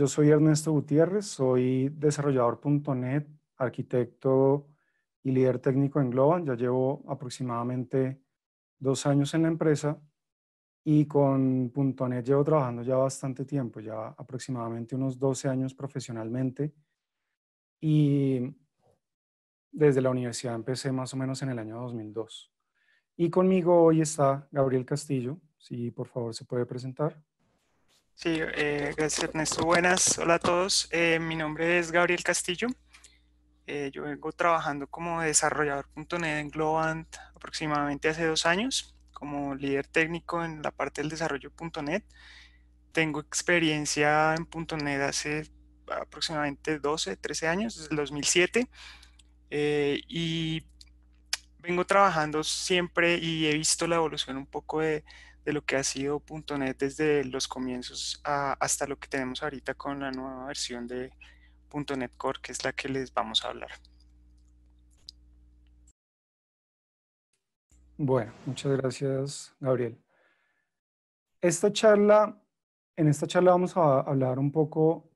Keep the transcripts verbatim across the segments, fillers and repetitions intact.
Yo soy Ernesto Gutiérrez, soy desarrollador punto net, arquitecto y líder técnico en Globant. Ya llevo aproximadamente dos años en la empresa y con punto net llevo trabajando ya bastante tiempo, ya aproximadamente unos doce años profesionalmente. Y desde la universidad empecé más o menos en el año dos mil dos. Y conmigo hoy está Gabriel Castillo, si por favor se puede presentar. Sí, eh, gracias Ernesto. Buenas, hola a todos. Eh, mi nombre es Gabriel Castillo. Eh, yo vengo trabajando como desarrollador punto net en Globant aproximadamente hace dos años, como líder técnico en la parte del desarrollo punto net. Tengo experiencia en punto net hace aproximadamente doce, trece años, desde el dos mil siete. Eh, y vengo trabajando siempre y he visto la evolución un poco de... de lo que ha sido punto net desde los comienzos a, hasta lo que tenemos ahorita con la nueva versión de punto net core, que es la que les vamos a hablar. Bueno, muchas gracias, Gabriel. Esta charla, en esta charla vamos a hablar un poco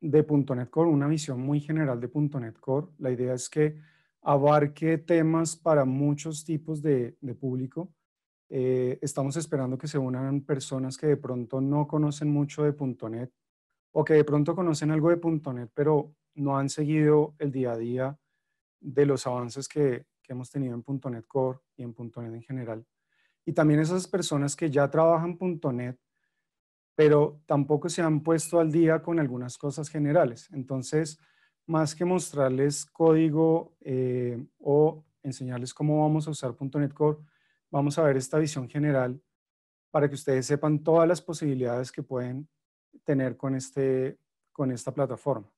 de punto net core, una visión muy general de punto net core. La idea es que abarque temas para muchos tipos de, de público. Eh, estamos esperando que se unan personas que de pronto no conocen mucho de punto net o que de pronto conocen algo de punto net, pero no han seguido el día a día de los avances que, que hemos tenido en punto net core y en punto net en general. Y también esas personas que ya trabajan punto net, pero tampoco se han puesto al día con algunas cosas generales. Entonces, más que mostrarles código eh, o enseñarles cómo vamos a usar punto net core, vamos a ver esta visión general para que ustedes sepan todas las posibilidades que pueden tener con, este, con esta plataforma.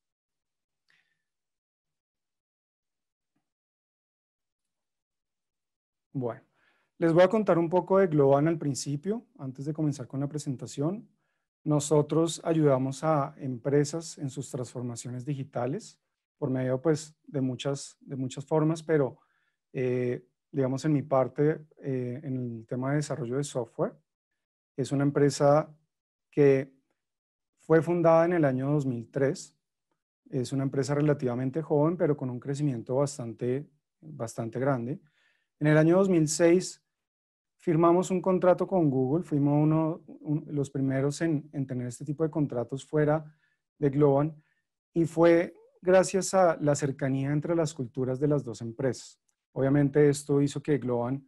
Bueno, les voy a contar un poco de Globant al principio, antes de comenzar con la presentación. Nosotros ayudamos a empresas en sus transformaciones digitales por medio pues, de, muchas, de muchas formas, pero... Eh, digamos en mi parte, eh, en el tema de desarrollo de software. Es una empresa que fue fundada en el año dos mil tres. Es una empresa relativamente joven, pero con un crecimiento bastante, bastante grande. En el año dos mil seis firmamos un contrato con Google. Fuimos uno, un, los primeros en, en tener este tipo de contratos fuera de Globant. Y fue gracias a la cercanía entre las culturas de las dos empresas. Obviamente esto hizo que Globant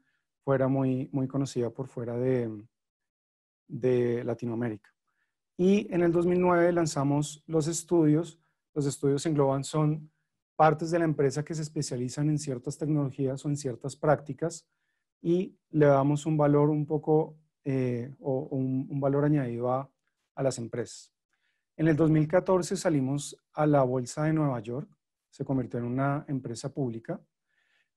fuera muy, muy conocida por fuera de, de Latinoamérica. Y en el dos mil nueve lanzamos los estudios. Los estudios en Globant son partes de la empresa que se especializan en ciertas tecnologías o en ciertas prácticas y le damos un valor un poco eh, o un, un valor añadido a, a las empresas. En el dos mil catorce salimos a la bolsa de Nueva York, se convirtió en una empresa pública.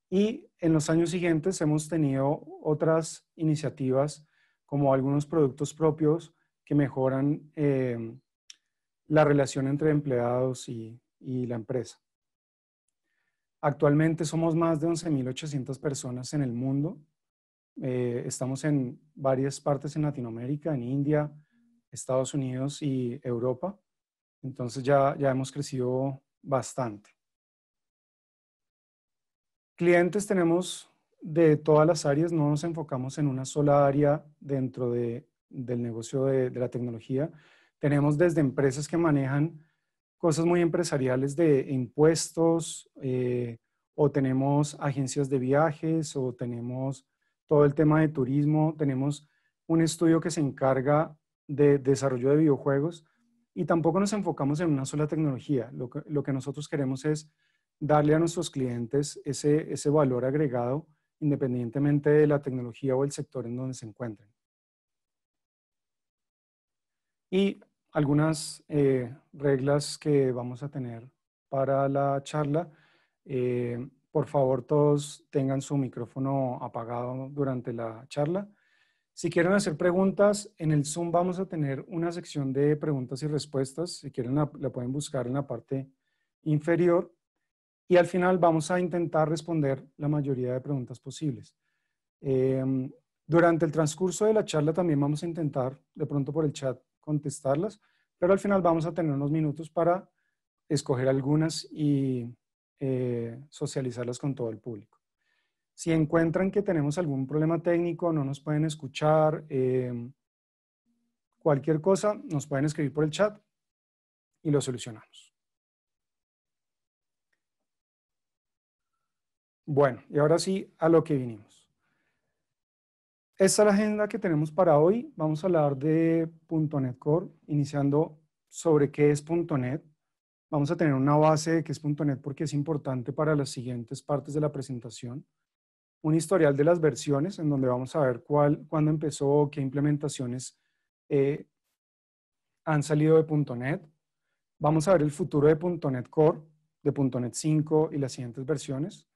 Y en los años siguientes hemos tenido otras iniciativas como algunos productos propios que mejoran eh, la relación entre empleados y, y la empresa. Actualmente somos más de once mil ochocientas personas en el mundo. Eh, estamos en varias partes en Latinoamérica, en India, Estados Unidos y Europa. Entonces ya, ya hemos crecido bastante. Clientes tenemos de todas las áreas, no nos enfocamos en una sola área dentro de, del negocio de, de la tecnología. Tenemos desde empresas que manejan cosas muy empresariales de impuestos, eh, o tenemos agencias de viajes, o tenemos todo el tema de turismo. Tenemos un estudio que se encarga de desarrollo de videojuegos y tampoco nos enfocamos en una sola tecnología. Lo que, lo que nosotros queremos es darle a nuestros clientes ese, ese valor agregado independientemente de la tecnología o el sector en donde se encuentren. Y algunas eh, reglas que vamos a tener para la charla. Eh, por favor, todos tengan su micrófono apagado durante la charla. Si quieren hacer preguntas, en el Zoom vamos a tener una sección de preguntas y respuestas. Si quieren, la, la pueden buscar en la parte inferior. Y al final vamos a intentar responder la mayoría de preguntas posibles. Eh, durante el transcurso de la charla también vamos a intentar, de pronto por el chat, contestarlas, pero al final vamos a tener unos minutos para escoger algunas y eh, socializarlas con todo el público. Si encuentran que tenemos algún problema técnico, no nos pueden escuchar, eh, cualquier cosa, nos pueden escribir por el chat y lo solucionamos. Bueno, y ahora sí, a lo que vinimos. Esta es la agenda que tenemos para hoy. Vamos a hablar de punto net core, iniciando sobre qué es punto net. Vamos a tener una base de qué es punto net porque es importante para las siguientes partes de la presentación. Un historial de las versiones, en donde vamos a ver cuál, cuándo empezó, qué implementaciones eh, han salido de punto net. Vamos a ver el futuro de punto net core, de punto net cinco y las siguientes versiones.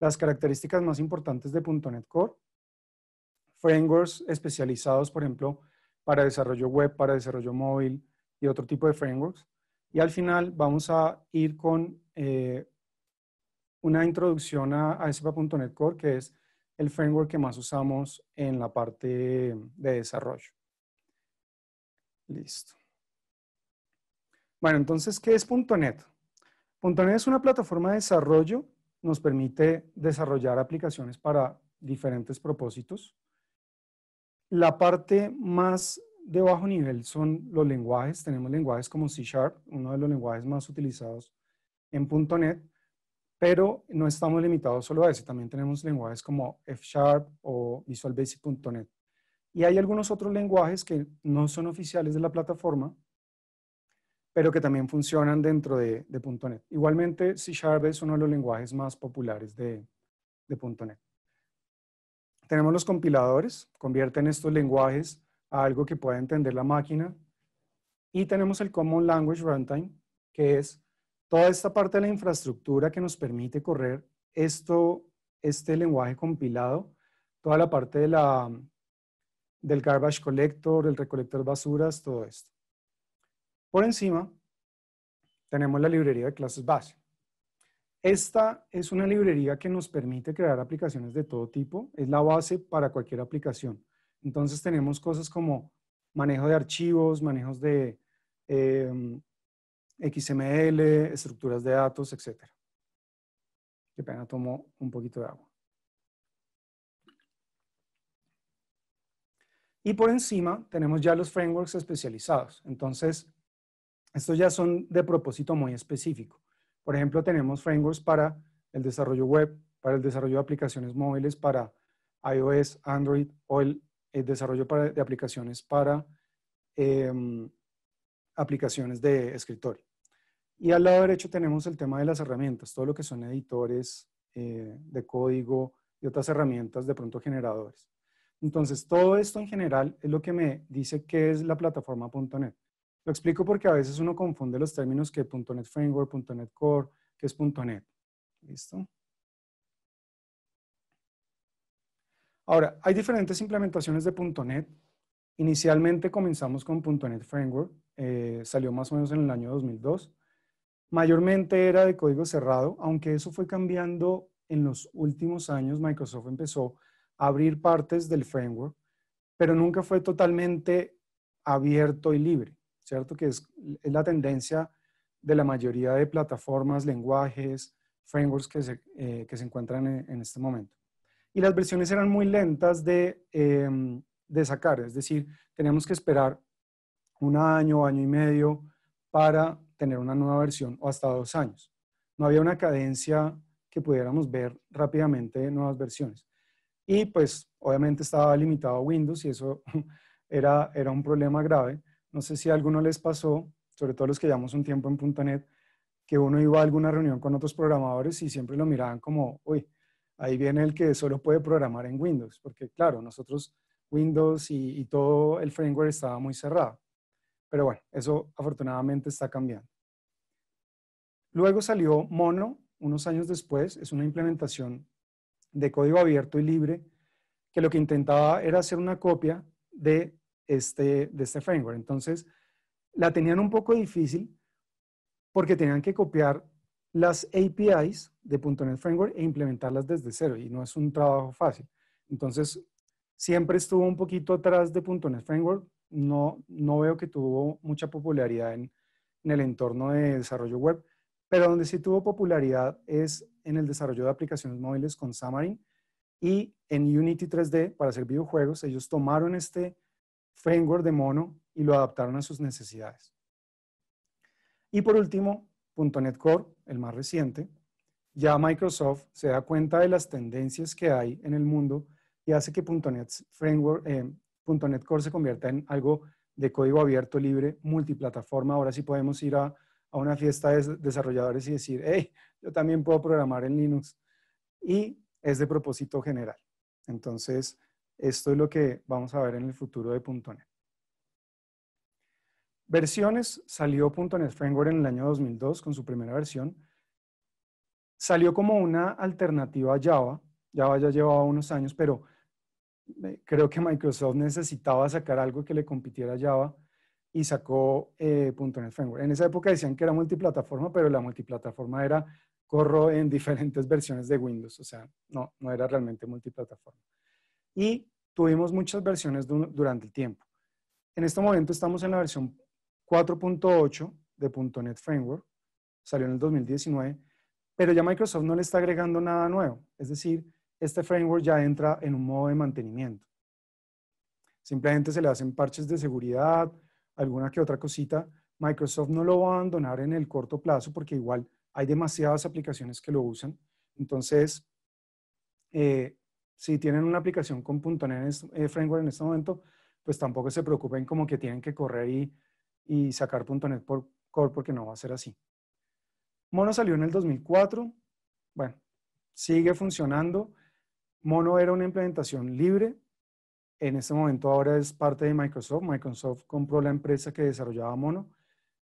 Las características más importantes de punto net core, frameworks especializados, por ejemplo, para desarrollo web, para desarrollo móvil y otro tipo de frameworks. Y al final vamos a ir con eh, una introducción a A S P punto net core, que es el framework que más usamos en la parte de desarrollo. Listo. Bueno, entonces, ¿qué es punto net? punto net es una plataforma de desarrollo. Nos permite desarrollar aplicaciones para diferentes propósitos. La parte más de bajo nivel son los lenguajes. Tenemos lenguajes como C sharp, uno de los lenguajes más utilizados en punto net, pero no estamos limitados solo a eso. También tenemos lenguajes como F sharp o Visual Basic punto net. Y hay algunos otros lenguajes que no son oficiales de la plataforma, pero que también funcionan dentro de, de punto net. Igualmente, C sharp es uno de los lenguajes más populares de, de punto net. Tenemos los compiladores, convierten estos lenguajes a algo que pueda entender la máquina. Y tenemos el Common Language Runtime, que es toda esta parte de la infraestructura que nos permite correr esto, este lenguaje compilado, toda la parte de la, del Garbage Collector, del recolector de basuras, todo esto. Por encima, tenemos la librería de clases base. Esta es una librería que nos permite crear aplicaciones de todo tipo. Es la base para cualquier aplicación. Entonces tenemos cosas como manejo de archivos, manejos de eh, X M L, estructuras de datos, etcétera. Qué pena, tomo un poquito de agua. Y por encima tenemos ya los frameworks especializados. Entonces, estos ya son de propósito muy específico. Por ejemplo, tenemos frameworks para el desarrollo web, para el desarrollo de aplicaciones móviles, para iOS, Android o el, el desarrollo para, de aplicaciones para eh, aplicaciones de escritorio. Y al lado derecho tenemos el tema de las herramientas, todo lo que son editores eh, de código y otras herramientas, de pronto generadores. Entonces, todo esto en general es lo que me dice qué es la plataforma punto net. Lo explico porque a veces uno confunde los términos que punto net Framework, punto net Core, que es punto net. ¿Listo? Ahora, hay diferentes implementaciones de punto net. Inicialmente comenzamos con punto net Framework, eh, salió más o menos en el año dos mil dos. Mayormente era de código cerrado, aunque eso fue cambiando en los últimos años. Microsoft empezó a abrir partes del framework, pero nunca fue totalmente abierto y libre. ¿Cierto? Que es, es la tendencia de la mayoría de plataformas, lenguajes, frameworks que se, eh, que se encuentran en, en este momento. Y las versiones eran muy lentas de, eh, de sacar, es decir, teníamos que esperar un año, año y medio para tener una nueva versión o hasta dos años. No había una cadencia que pudiéramos ver rápidamente de nuevas versiones. Y pues obviamente estaba limitado a Windows y eso era, era un problema grave. No sé si a alguno les pasó, sobre todo los que llevamos un tiempo en punto net, que uno iba a alguna reunión con otros programadores y siempre lo miraban como, uy, ahí viene el que solo puede programar en Windows. Porque claro, nosotros Windows y, y todo el framework estaba muy cerrado. Pero bueno, eso afortunadamente está cambiando. Luego salió Mono, unos años después. Es una implementación de código abierto y libre, que lo que intentaba era hacer una copia de Este, de este framework. Entonces, la tenían un poco difícil porque tenían que copiar las A P Is de punto net Framework e implementarlas desde cero y no es un trabajo fácil. Entonces, siempre estuvo un poquito atrás de punto net Framework, no, no veo que tuvo mucha popularidad en, en el entorno de desarrollo web, pero donde sí tuvo popularidad es en el desarrollo de aplicaciones móviles con Xamarin y en Unity tres D para hacer videojuegos. Ellos tomaron este framework de Mono y lo adaptaron a sus necesidades. Y por último, punto net Core, el más reciente. Ya Microsoft se da cuenta de las tendencias que hay en el mundo y hace que punto net Framework, eh, punto net Core se convierta en algo de código abierto, libre, multiplataforma. Ahora sí podemos ir a, a una fiesta de desarrolladores y decir, hey, yo también puedo programar en Linux. Y es de propósito general. Entonces, esto es lo que vamos a ver en el futuro de punto net. Versiones, salió punto net Framework en el año dos mil dos con su primera versión. Salió como una alternativa a Java. Java ya llevaba unos años, pero creo que Microsoft necesitaba sacar algo que le compitiera a Java y sacó eh, punto net Framework. En esa época decían que era multiplataforma, pero la multiplataforma era corro en diferentes versiones de Windows. O sea, no, no era realmente multiplataforma. Y tuvimos muchas versiones durante el tiempo. En este momento estamos en la versión cuatro punto ocho de punto net Framework. Salió en el dos mil diecinueve. Pero ya Microsoft no le está agregando nada nuevo. Es decir, este framework ya entra en un modo de mantenimiento. Simplemente se le hacen parches de seguridad, alguna que otra cosita. Microsoft no lo va a abandonar en el corto plazo porque igual hay demasiadas aplicaciones que lo usan. Entonces, eh, si tienen una aplicación con punto net Framework en este momento, pues tampoco se preocupen como que tienen que correr y, y sacar punto net Core porque no va a ser así. Mono salió en el dos mil cuatro, bueno, sigue funcionando. Mono era una implementación libre, en este momento ahora es parte de Microsoft. Microsoft compró la empresa que desarrollaba Mono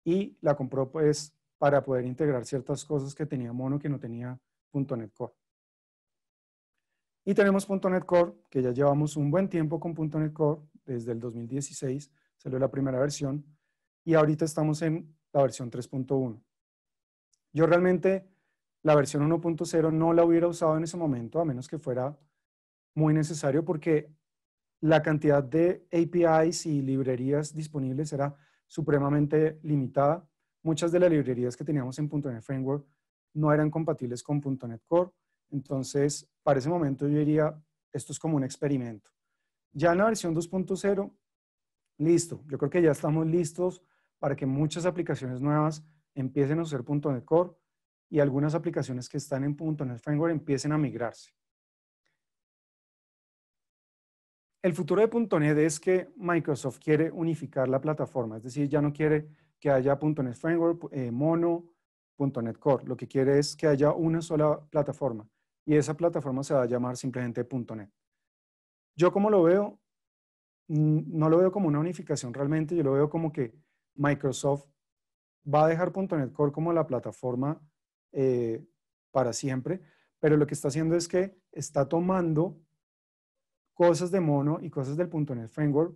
y la compró pues para poder integrar ciertas cosas que tenía Mono que no tenía punto net Core. Y tenemos punto net Core, que ya llevamos un buen tiempo con punto net Core, desde el dos mil dieciséis salió la primera versión y ahorita estamos en la versión tres punto uno. Yo realmente la versión uno punto cero no la hubiera usado en ese momento, a menos que fuera muy necesario, porque la cantidad de A P Is y librerías disponibles era supremamente limitada. Muchas de las librerías que teníamos en punto net Framework no eran compatibles con punto net Core. Entonces, para ese momento yo diría, esto es como un experimento. Ya en la versión dos punto cero, listo. Yo creo que ya estamos listos para que muchas aplicaciones nuevas empiecen a usar punto net Core y algunas aplicaciones que están en punto net Framework empiecen a migrarse. El futuro de punto net es que Microsoft quiere unificar la plataforma, es decir, ya no quiere que haya punto net Framework, eh, Mono, punto net Core. Lo que quiere es que haya una sola plataforma y esa plataforma se va a llamar simplemente punto net. Yo como lo veo, no lo veo como una unificación realmente, yo lo veo como que Microsoft va a dejar punto net Core como la plataforma eh, para siempre, pero lo que está haciendo es que está tomando cosas de Mono y cosas del punto net Framework,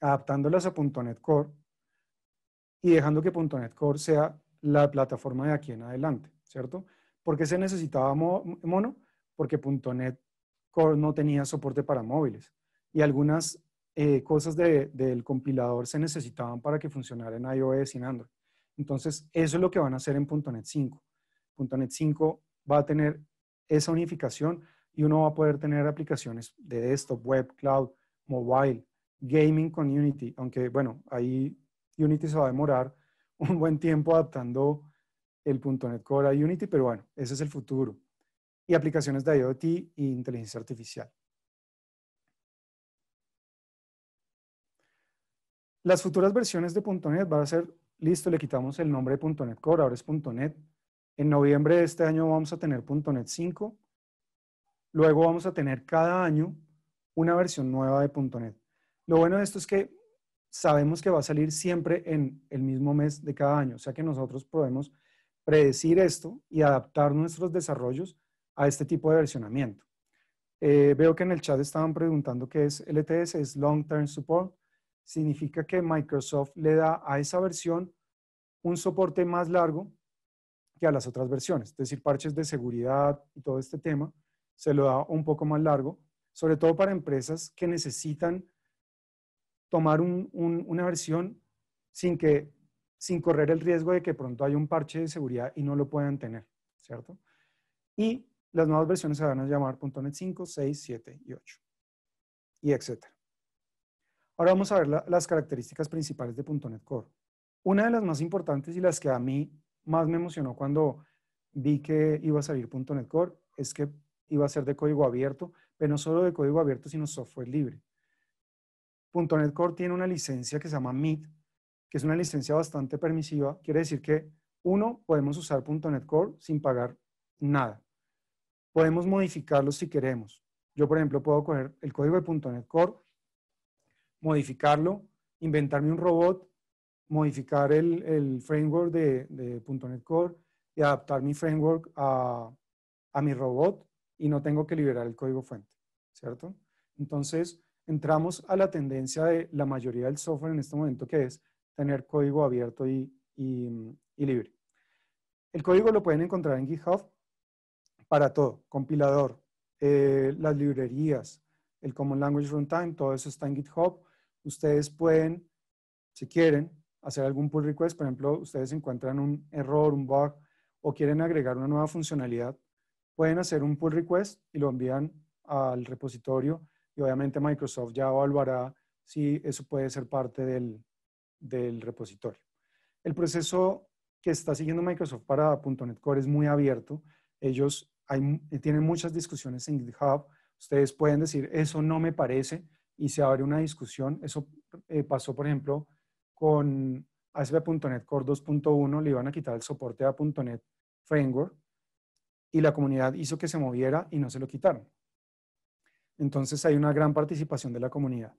adaptándolas a punto net Core y dejando que punto net Core sea la plataforma de aquí en adelante, ¿cierto? ¿Por qué se necesitaba Mono? Porque punto net Core no tenía soporte para móviles y algunas eh, cosas de, del compilador se necesitaban para que funcionara en iOS y en Android. Entonces, eso es lo que van a hacer en punto net cinco. punto net cinco va a tener esa unificación y uno va a poder tener aplicaciones de desktop, web, cloud, mobile, gaming con Unity. Aunque, bueno, ahí Unity se va a demorar un buen tiempo adaptando el punto net Core a Unity, pero bueno, ese es el futuro. Y aplicaciones de IoT e inteligencia artificial. Las futuras versiones de punto net van a ser... Listo, le quitamos el nombre de punto net Core, ahora es punto net. En noviembre de este año vamos a tener punto net cinco. Luego vamos a tener cada año una versión nueva de punto net. Lo bueno de esto es que sabemos que va a salir siempre en el mismo mes de cada año. O sea que nosotros podemos predecir esto y adaptar nuestros desarrollos a este tipo de versionamiento. Eh, veo que en el chat estaban preguntando qué es L T S, es Long Term Support. Significa que Microsoft le da a esa versión un soporte más largo que a las otras versiones. Es decir, parches de seguridad y todo este tema se lo da un poco más largo, sobre todo para empresas que necesitan tomar un, un, una versión sin, que, sin correr el riesgo de que pronto haya un parche de seguridad y no lo puedan tener, ¿cierto? Y las nuevas versiones se van a llamar punto net cinco, seis, siete y ocho, y etcétera. Ahora vamos a ver la, las características principales de punto net core. Una de las más importantes y las que a mí más me emocionó cuando vi que iba a salir punto net core es que iba a ser de código abierto, pero no solo de código abierto, sino software libre. punto net core tiene una licencia que se llama M I T, que es una licencia bastante permisiva. Quiere decir que, uno, podemos usar punto net core sin pagar nada. Podemos modificarlo si queremos. Yo, por ejemplo, puedo coger el código de punto net core, modificarlo, inventarme un robot, modificar el, el framework de, de punto net core y adaptar mi framework a, a mi robot y no tengo que liberar el código fuente, ¿cierto? Entonces, entramos a la tendencia de la mayoría del software en este momento, que es tener código abierto y, y, y libre. El código lo pueden encontrar en GitHub para todo, compilador, eh, las librerías, el Common Language Runtime, todo eso está en GitHub. Ustedes pueden, si quieren, hacer algún pull request. Por ejemplo, ustedes encuentran un error, un bug, o quieren agregar una nueva funcionalidad, pueden hacer un pull request y lo envían al repositorio, y obviamente Microsoft ya evaluará si eso puede ser parte del, del repositorio. El proceso que está siguiendo Microsoft para punto net core es muy abierto. Ellos hay, tienen muchas discusiones en GitHub. Ustedes pueden decir, eso no me parece, y se abre una discusión. Eso eh, pasó, por ejemplo, con A S P punto net core dos punto uno, le iban a quitar el soporte a punto net Framework, y la comunidad hizo que se moviera y no se lo quitaron. Entonces hay una gran participación de la comunidad.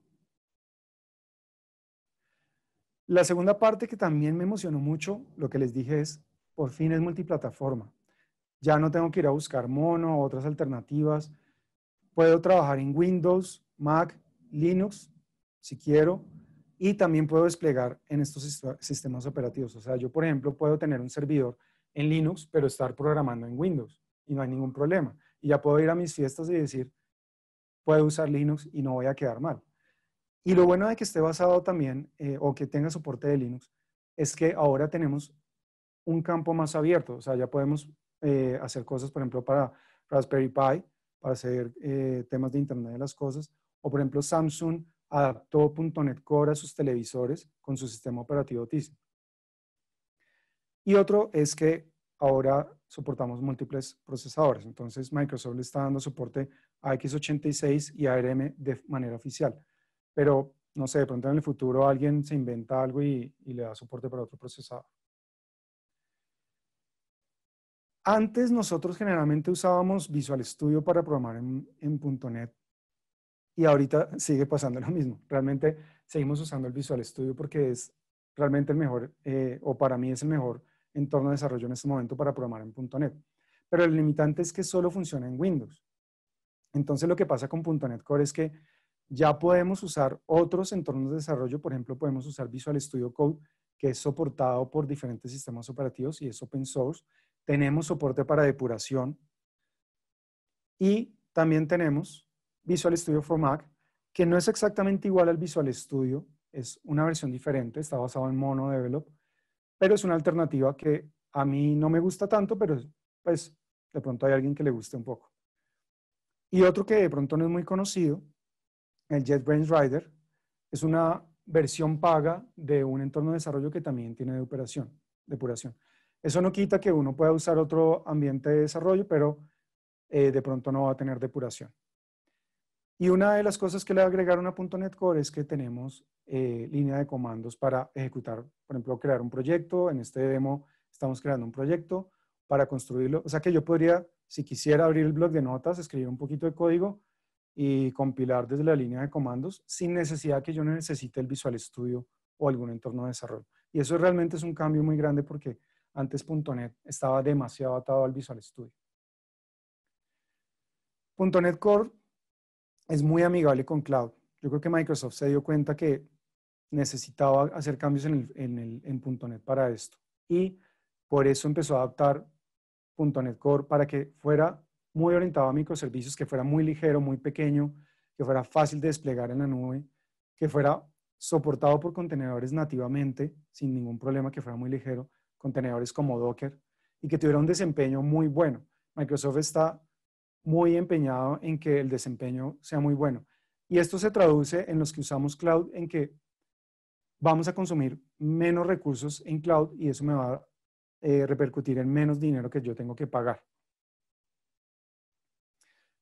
La segunda parte que también me emocionó mucho, lo que les dije es, por fin es multiplataforma. Ya no tengo que ir a buscar Mono o otras alternativas. Puedo trabajar en Windows, Mac, Linux, si quiero, y también puedo desplegar en estos sistemas operativos. O sea, yo, por ejemplo, puedo tener un servidor en Linux, pero estar programando en Windows, y no hay ningún problema. Y ya puedo ir a mis fiestas y decir, puedo usar Linux y no voy a quedar mal. Y lo bueno de que esté basado también, eh, o que tenga soporte de Linux, es que ahora tenemos un campo más abierto. O sea, ya podemos eh, hacer cosas, por ejemplo, para Raspberry Pi, para hacer eh, temas de Internet de las Cosas. O, por ejemplo, Samsung adaptó punto net core a sus televisores con su sistema operativo Tizen. Y otro es que ahora soportamos múltiples procesadores. Entonces, Microsoft le está dando soporte a equis ochenta y seis y a A R M de manera oficial. Pero, no sé, de pronto en el futuro alguien se inventa algo y, y le da soporte para otro procesador. Antes nosotros generalmente usábamos Visual Studio para programar en, en punto net, y ahorita sigue pasando lo mismo. Realmente seguimos usando el Visual Studio porque es realmente el mejor, eh, o para mí es el mejor entorno de desarrollo en este momento para programar en punto net. Pero el limitante es que solo funciona en Windows. Entonces lo que pasa con punto net core es que ya podemos usar otros entornos de desarrollo. Por ejemplo, podemos usar Visual Studio Code, que es soportado por diferentes sistemas operativos y es open source. Tenemos soporte para depuración. Y también tenemos Visual Studio for Mac, que no es exactamente igual al Visual Studio. Es una versión diferente, está basado en MonoDevelop, pero es una alternativa que a mí no me gusta tanto, pero pues de pronto hay alguien que le guste un poco. Y otro que de pronto no es muy conocido, el JetBrains Rider, es una versión paga de un entorno de desarrollo que también tiene depuración. depuración. Eso no quita que uno pueda usar otro ambiente de desarrollo, pero eh, de pronto no va a tener depuración. Y una de las cosas que le agregaron a punto net core es que tenemos eh, línea de comandos para ejecutar, por ejemplo, crear un proyecto. En este demo estamos creando un proyecto para construirlo. O sea que yo podría, si quisiera, abrir el bloc de notas, escribir un poquito de código y compilar desde la línea de comandos sin necesidad que yo necesite el Visual Studio o algún entorno de desarrollo. Y eso realmente es un cambio muy grande porque antes punto net estaba demasiado atado al Visual Studio. punto net core es muy amigable con cloud. Yo creo que Microsoft se dio cuenta que necesitaba hacer cambios en, el, en, el, en punto net para esto. Y por eso empezó a adaptar punto net core para que fuera muy orientado a microservicios, que fuera muy ligero, muy pequeño, que fuera fácil de desplegar en la nube, que fuera soportado por contenedores nativamente, sin ningún problema, que fuera muy ligero, contenedores como Docker, y que tuviera un desempeño muy bueno. Microsoft está muy empeñado en que el desempeño sea muy bueno. Y esto se traduce en los que usamos cloud, en que vamos a consumir menos recursos en cloud y eso me va a eh, repercutir en menos dinero que yo tengo que pagar.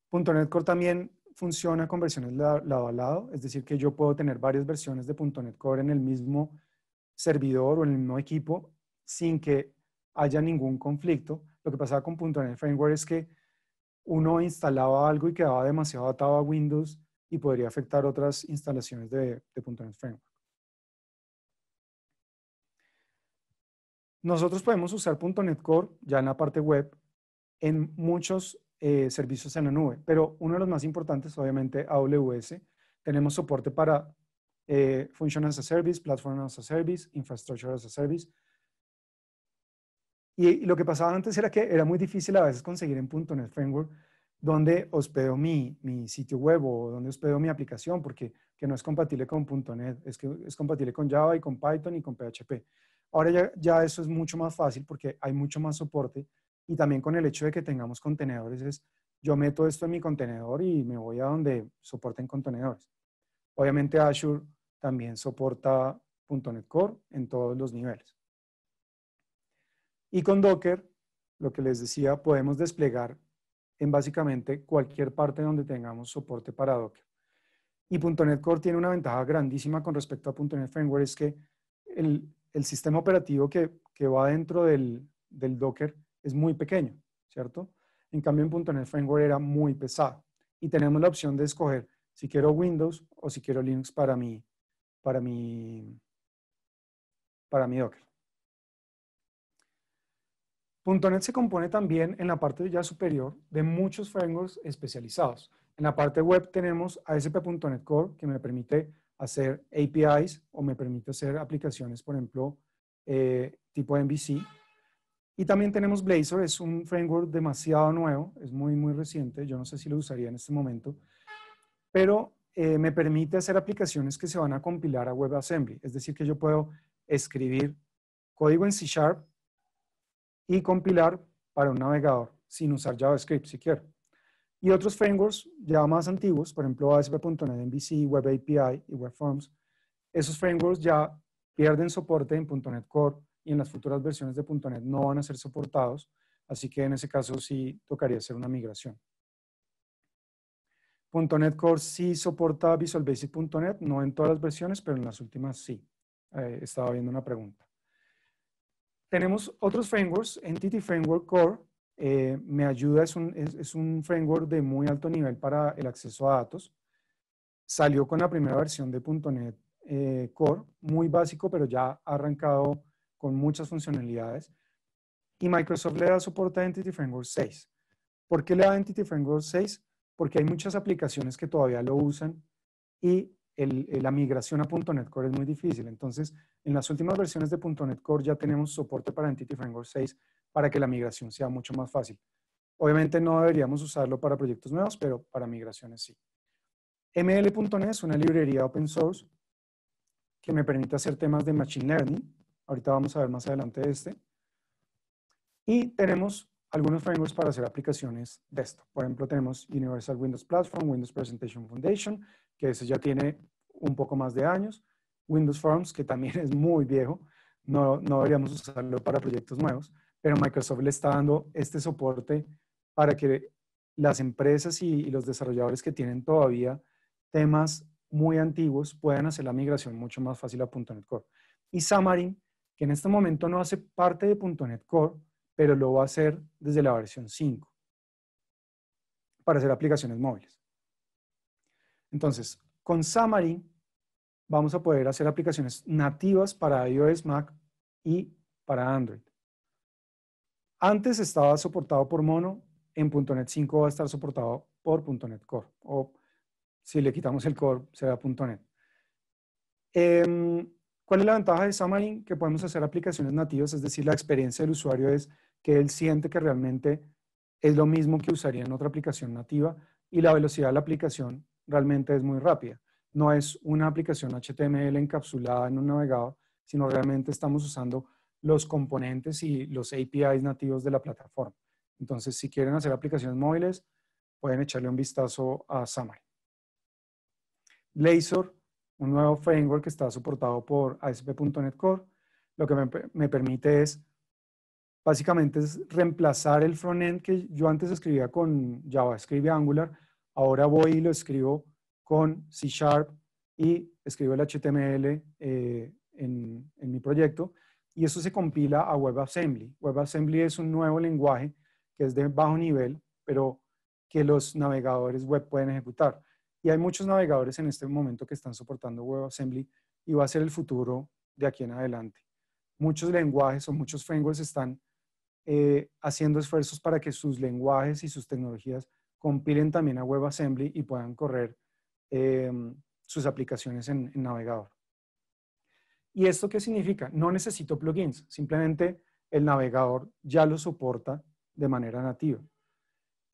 punto net Core también funciona con versiones lado a lado, es decir que yo puedo tener varias versiones de punto net Core en el mismo servidor o en el mismo equipo sin que haya ningún conflicto. Lo que pasaba con punto net Framework es que uno instalaba algo y quedaba demasiado atado a Windows y podría afectar otras instalaciones de, de punto net Framework. Nosotros podemos usar punto net Core ya en la parte web en muchos eh, servicios en la nube, pero uno de los más importantes obviamente A W S. Tenemos soporte para eh, Function as a Service, Platform as a Service, Infrastructure as a Service. Y lo que pasaba antes era que era muy difícil a veces conseguir en punto net Framework donde hospedo mi, mi sitio web o donde hospedo mi aplicación, porque que no es compatible con punto net, es que es compatible con Java y con Python y con P H P. Ahora ya, ya eso es mucho más fácil porque hay mucho más soporte y también con el hecho de que tengamos contenedores, es, yo meto esto en mi contenedor y me voy a donde soporten contenedores. Obviamente Azure también soporta punto net Core en todos los niveles. Y con Docker, lo que les decía, podemos desplegar en básicamente cualquier parte donde tengamos soporte para Docker. Y punto net Core tiene una ventaja grandísima con respecto a punto net Framework, es que el, el sistema operativo que, que va dentro del, del Docker es muy pequeño, ¿cierto? En cambio en punto net Framework era muy pesado. Y tenemos la opción de escoger si quiero Windows o si quiero Linux para mi, para mi, para mi Docker. punto net se compone también en la parte ya superior de muchos frameworks especializados. En la parte web tenemos A S P punto net Core, que me permite hacer A P Is o me permite hacer aplicaciones, por ejemplo, eh, tipo M V C. Y también tenemos Blazor, es un framework demasiado nuevo, es muy, muy reciente. Yo no sé si lo usaría en este momento, pero eh, me permite hacer aplicaciones que se van a compilar a WebAssembly. Es decir, que yo puedo escribir código en C sharp, y compilar para un navegador sin usar JavaScript si quiero. Y otros frameworks ya más antiguos, por ejemplo A S P punto net M V C, Web A P I y Web Forms, esos frameworks ya pierden soporte en punto net Core y en las futuras versiones de punto net no van a ser soportados, así que en ese caso sí tocaría hacer una migración. punto net Core sí soporta Visual Basic punto net, no en todas las versiones, pero en las últimas sí. Eh, estaba viendo una pregunta. Tenemos otros frameworks, Entity Framework Core, eh, me ayuda, es un, es, es un framework de muy alto nivel para el acceso a datos. Salió con la primera versión de punto net eh, Core, muy básico, pero ya ha arrancado con muchas funcionalidades. Y Microsoft le da soporte a Entity Framework seis. ¿Por qué le da Entity Framework seis? Porque hay muchas aplicaciones que todavía lo usan y El, la migración a punto net Core es muy difícil. Entonces, en las últimas versiones de punto net Core ya tenemos soporte para Entity Framework seis para que la migración sea mucho más fácil. Obviamente no deberíamos usarlo para proyectos nuevos, pero para migraciones sí. M L punto net es una librería open source que me permite hacer temas de Machine Learning. Ahorita vamos a ver más adelante este. Y tenemos algunos frameworks para hacer aplicaciones desktop. Por ejemplo, tenemos Universal Windows Platform, Windows Presentation Foundation, que ese ya tiene un poco más de años. Windows Forms, que también es muy viejo, no, no deberíamos usarlo para proyectos nuevos, pero Microsoft le está dando este soporte para que las empresas y, y los desarrolladores que tienen todavía temas muy antiguos puedan hacer la migración mucho más fácil a punto net Core. Y Xamarin, que en este momento no hace parte de punto net Core, pero lo va a hacer desde la versión cinco para hacer aplicaciones móviles. Entonces, con Xamarin vamos a poder hacer aplicaciones nativas para iOS, Mac y para Android. Antes estaba soportado por Mono, en punto net cinco va a estar soportado por punto net Core, o si le quitamos el Core será punto net. Eh, ¿Cuál es la ventaja de Xamarin? Que podemos hacer aplicaciones nativas, es decir, la experiencia del usuario es que él siente que realmente es lo mismo que usaría en otra aplicación nativa y la velocidad de la aplicación realmente es muy rápida. no es una aplicación H T M L encapsulada en un navegador, sino realmente estamos usando los componentes y los A P Is nativos de la plataforma. Entonces, si quieren hacer aplicaciones móviles, pueden echarle un vistazo a Xamarin. Blazor, un nuevo framework que está soportado por A S P punto NET Core, lo que me, me permite es, básicamente es reemplazar el frontend que yo antes escribía con JavaScript y Angular. Ahora voy y lo escribo con C Sharp y escribo el H T M L eh, en, en mi proyecto. Y eso se compila a WebAssembly. WebAssembly es un nuevo lenguaje que es de bajo nivel, pero que los navegadores web pueden ejecutar. Y hay muchos navegadores en este momento que están soportando WebAssembly y va a ser el futuro de aquí en adelante. Muchos lenguajes o muchos frameworks están eh, haciendo esfuerzos para que sus lenguajes y sus tecnologías compilen también a WebAssembly y puedan correr eh, sus aplicaciones en, en navegador. ¿Y esto qué significa? No necesito plugins, simplemente el navegador ya lo soporta de manera nativa.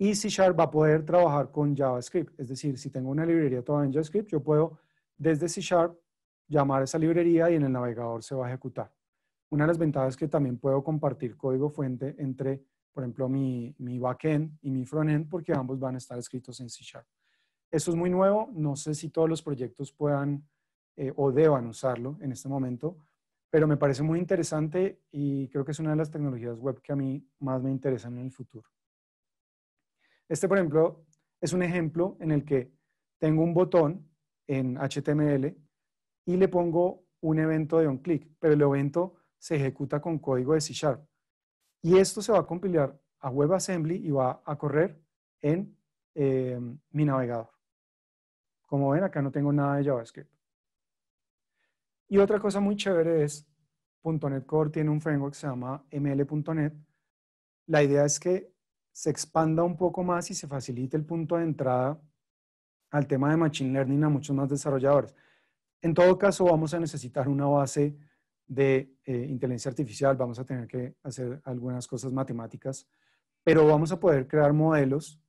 Y C Sharp va a poder trabajar con JavaScript, es decir, si tengo una librería toda en JavaScript, yo puedo desde C Sharp llamar a esa librería y en el navegador se va a ejecutar. Una de las ventajas es que también puedo compartir código fuente entre, por ejemplo, mi, mi backend y mi frontend, porque ambos van a estar escritos en C Sharp. Esto es muy nuevo, no sé si todos los proyectos puedan Eh, o deban usarlo en este momento, pero me parece muy interesante y creo que es una de las tecnologías web que a mí más me interesan en el futuro. Este, por ejemplo, es un ejemplo en el que tengo un botón en H T M L y le pongo un evento de un clic, pero el evento se ejecuta con código de C Sharp. Y esto se va a compilar a WebAssembly y va a correr en eh, mi navegador. Como ven, acá no tengo nada de JavaScript. Y otra cosa muy chévere es, punto NET Core tiene un framework que se llama M L punto NET. La idea es que se expanda un poco más y se facilite el punto de entrada al tema de Machine Learning a muchos más desarrolladores. En todo caso, vamos a necesitar una base de eh, inteligencia artificial, vamos a tener que hacer algunas cosas matemáticas, pero vamos a poder crear modelos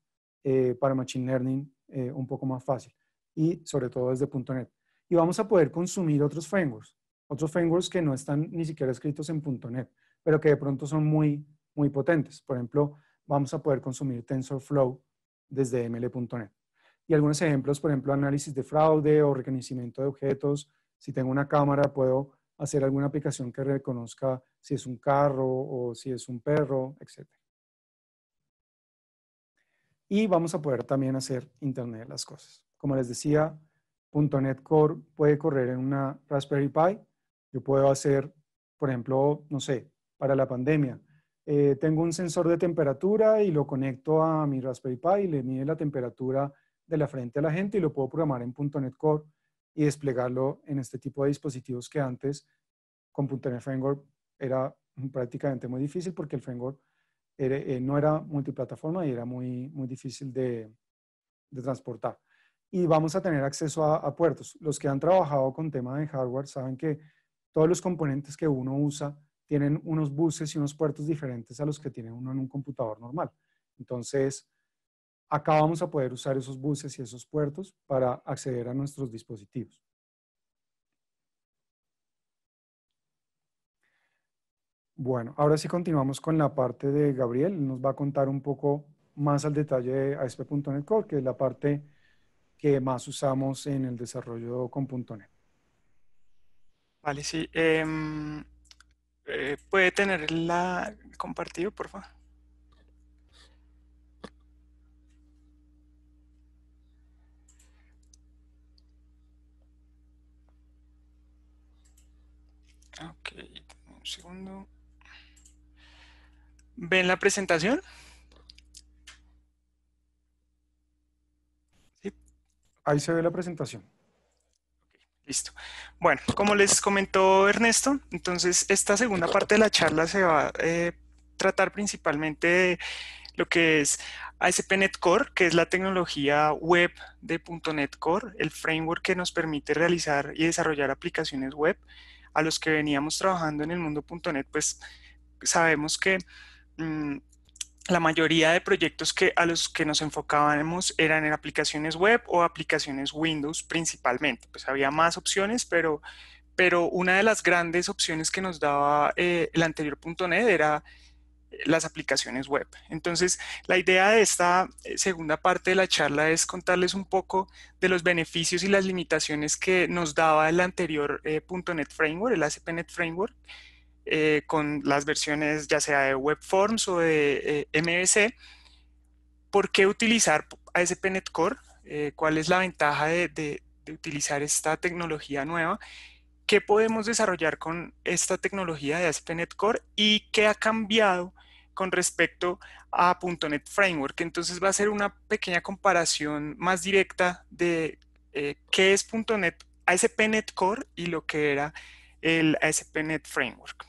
eh, para Machine Learning eh, un poco más fácil y sobre todo desde punto NET. Y vamos a poder consumir otros frameworks, otros frameworks que no están ni siquiera escritos en punto NET, pero que de pronto son muy, muy potentes. Por ejemplo, vamos a poder consumir TensorFlow desde M L punto NET. Y algunos ejemplos, por ejemplo, análisis de fraude o reconocimiento de objetos. Si tengo una cámara, puedo hacer alguna aplicación que reconozca si es un carro o si es un perro, etcétera. Y vamos a poder también hacer Internet de las cosas. Como les decía, punto NET Core puede correr en una Raspberry Pi. Yo puedo hacer, por ejemplo, no sé, para la pandemia. Eh, tengo un sensor de temperatura y lo conecto a mi Raspberry Pi y le mide la temperatura de la frente a la gente y lo puedo programar en punto NET Core y desplegarlo en este tipo de dispositivos que antes con punto NET Framework era prácticamente muy difícil porque el framework era, eh, no era multiplataforma y era muy, muy difícil de, de transportar. Y vamos a tener acceso a, a puertos. Los que han trabajado con tema de hardware saben que todos los componentes que uno usa tienen unos buses y unos puertos diferentes a los que tiene uno en un computador normal. Entonces, acá vamos a poder usar esos buses y esos puertos para acceder a nuestros dispositivos. Bueno, ahora sí continuamos con la parte de Gabriel. Nos va a contar un poco más al detalle de A S P punto NET Core, que es la parte que más usamos en el desarrollo con punto NET. Vale, sí. Eh, eh, ¿Puede tenerla compartido, por favor? Ok, un segundo. ¿Ven la presentación? Ahí se ve la presentación. Okay, listo. Bueno, como les comentó Ernesto, entonces esta segunda parte de la charla se va a eh, tratar principalmente de lo que es A S P punto NET Core, que es la tecnología web de punto NET Core, el framework que nos permite realizar y desarrollar aplicaciones web. A los que veníamos trabajando en el mundo punto NET, pues sabemos que mmm, la mayoría de proyectos que a los que nos enfocábamos eran en aplicaciones web o aplicaciones Windows principalmente. Pues había más opciones, pero, pero una de las grandes opciones que nos daba eh, el anterior punto net era las aplicaciones web. Entonces, la idea de esta segunda parte de la charla es contarles un poco de los beneficios y las limitaciones que nos daba el anterior eh, punto net Framework, el A S P punto net Framework, Eh, con las versiones ya sea de Web Forms o de eh, M V C. ¿Por qué utilizar A S P punto net Core? Eh, ¿Cuál es la ventaja de, de, de utilizar esta tecnología nueva? ¿Qué podemos desarrollar con esta tecnología de A S P punto net Core? ¿Y qué ha cambiado con respecto a punto net Framework? Entonces va a ser una pequeña comparación más directa de eh, qué es punto net, A S P punto net Core y lo que era el A S P punto net Framework.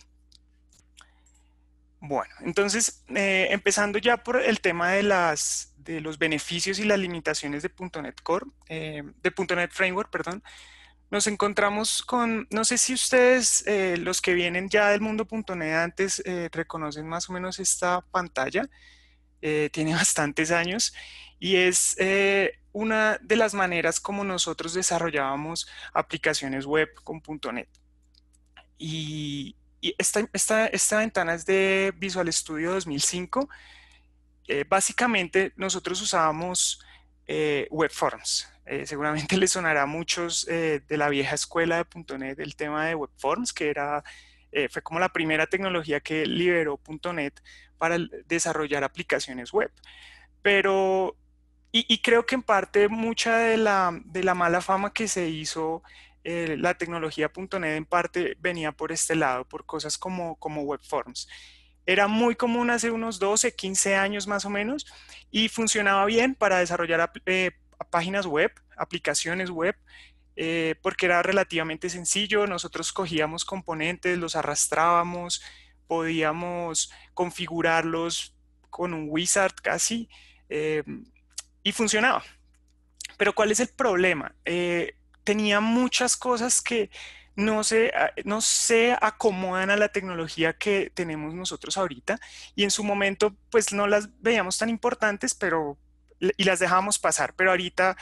Bueno, entonces, eh, empezando ya por el tema de, las, de los beneficios y las limitaciones de punto net Core, eh, de punto net Framework, perdón, nos encontramos con, no sé si ustedes, eh, los que vienen ya del mundo punto net antes, eh, reconocen más o menos esta pantalla, eh, tiene bastantes años, y es eh, una de las maneras como nosotros desarrollábamos aplicaciones web con punto net. Y... Y esta, esta, esta ventana es de Visual Studio dos mil cinco. Eh, básicamente nosotros usábamos eh, Web Forms. Eh, seguramente les sonará a muchos eh, de la vieja escuela de punto net el tema de Web Forms, que era, eh, fue como la primera tecnología que liberó punto net para desarrollar aplicaciones web. Pero, y, y creo que en parte mucha de la, de la mala fama que se hizo Eh, la tecnología punto net en parte venía por este lado, por cosas como, como Web Forms. Era muy común hace unos doce, quince años más o menos, y funcionaba bien para desarrollar eh, páginas web, aplicaciones web, eh, porque era relativamente sencillo. Nosotros cogíamos componentes, los arrastrábamos, podíamos configurarlos con un wizard casi, eh, y funcionaba. Pero ¿cuál es el problema? Eh, tenía muchas cosas que no se, no se acomodan a la tecnología que tenemos nosotros ahorita, y en su momento pues no las veíamos tan importantes, pero y las dejábamos pasar, pero ahorita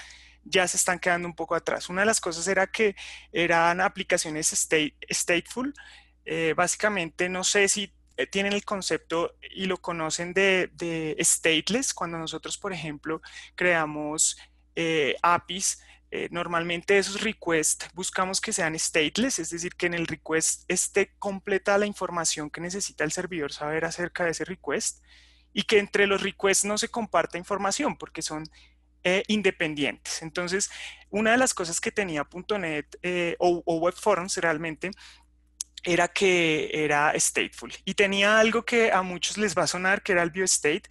ya se están quedando un poco atrás. Una de las cosas era que eran aplicaciones state, stateful, eh, básicamente no sé si tienen el concepto y lo conocen de, de stateless, cuando nosotros por ejemplo creamos eh, A P Is. Eh, normalmente esos requests buscamos que sean stateless, es decir, que en el request esté completa la información que necesita el servidor saber acerca de ese request, y que entre los requests no se comparta información porque son eh, independientes. Entonces, una de las cosas que tenía punto net eh, o, o Web Forms realmente era que era stateful, y tenía algo que a muchos les va a sonar, que era el ViewState.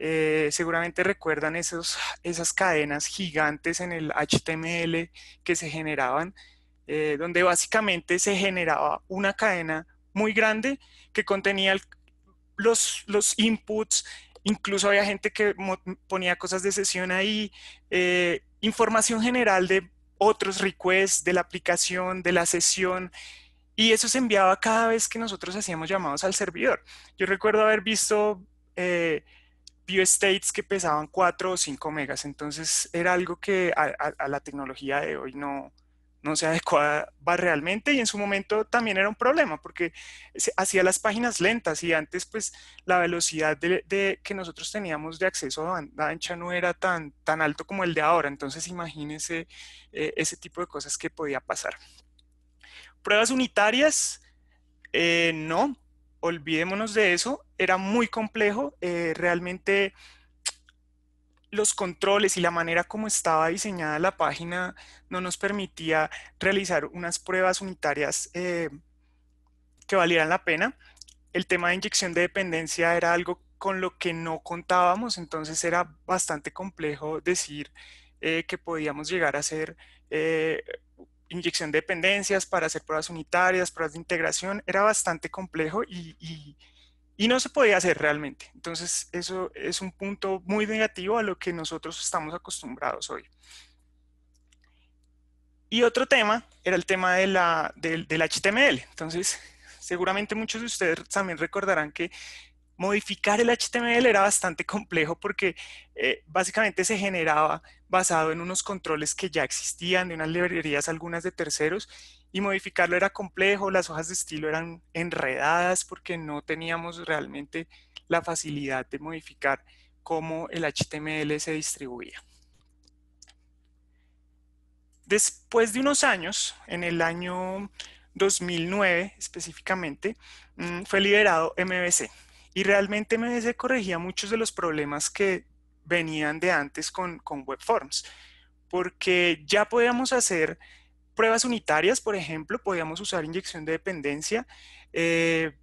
Eh, seguramente recuerdan esos, esas cadenas gigantes en el H T M L que se generaban, eh, donde básicamente se generaba una cadena muy grande que contenía el, los, los inputs, incluso había gente que ponía cosas de sesión ahí, eh, información general de otros requests, de la aplicación, de la sesión, y eso se enviaba cada vez que nosotros hacíamos llamados al servidor. Yo recuerdo haber visto... Eh, ViewStates que pesaban cuatro o cinco megas, entonces era algo que a, a, a la tecnología de hoy no, no se adecuaba realmente, y en su momento también era un problema porque hacía las páginas lentas, y antes pues la velocidad de, de, que nosotros teníamos de acceso a banda ancha no era tan, tan alto como el de ahora, entonces imagínense eh, ese tipo de cosas que podía pasar. Pruebas unitarias, eh, no. Olvidémonos de eso, era muy complejo, eh, realmente los controles y la manera como estaba diseñada la página no nos permitía realizar unas pruebas unitarias eh, que valieran la pena. El tema de inyección de dependencia era algo con lo que no contábamos, entonces era bastante complejo decir eh, que podíamos llegar a hacer eh, inyección de dependencias, para hacer pruebas unitarias, pruebas de integración, era bastante complejo y, y, y no se podía hacer realmente. Entonces eso es un punto muy negativo a lo que nosotros estamos acostumbrados hoy. Y otro tema era el tema de la, del, del H T M L. Entonces seguramente muchos de ustedes también recordarán que modificar el H T M L era bastante complejo porque eh, básicamente se generaba basado en unos controles que ya existían, de unas librerías, algunas de terceros, y modificarlo era complejo, las hojas de estilo eran enredadas porque no teníamos realmente la facilidad de modificar cómo el H T M L se distribuía. Después de unos años, en el año dos mil nueve específicamente, fue liberado M V C. Y realmente M V C corregía muchos de los problemas que venían de antes con, con WebForms, porque ya podíamos hacer pruebas unitarias, por ejemplo, podíamos usar inyección de dependencia. Eh,